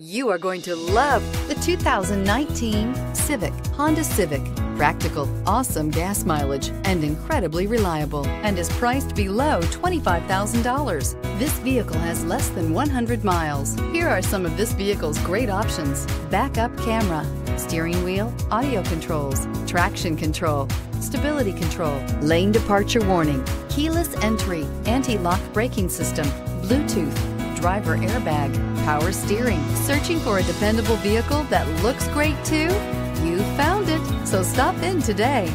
You are going to love the 2019 Civic, Honda Civic. Practical, awesome gas mileage, and incredibly reliable, and is priced below $25,000. This vehicle has less than 100 miles. Here are some of this vehicle's great options: backup camera, steering wheel audio controls, traction control, stability control, lane departure warning, keyless entry, anti-lock braking system, Bluetooth, driver airbag, power steering. Searching for a dependable vehicle that looks great too? You found it, so stop in today.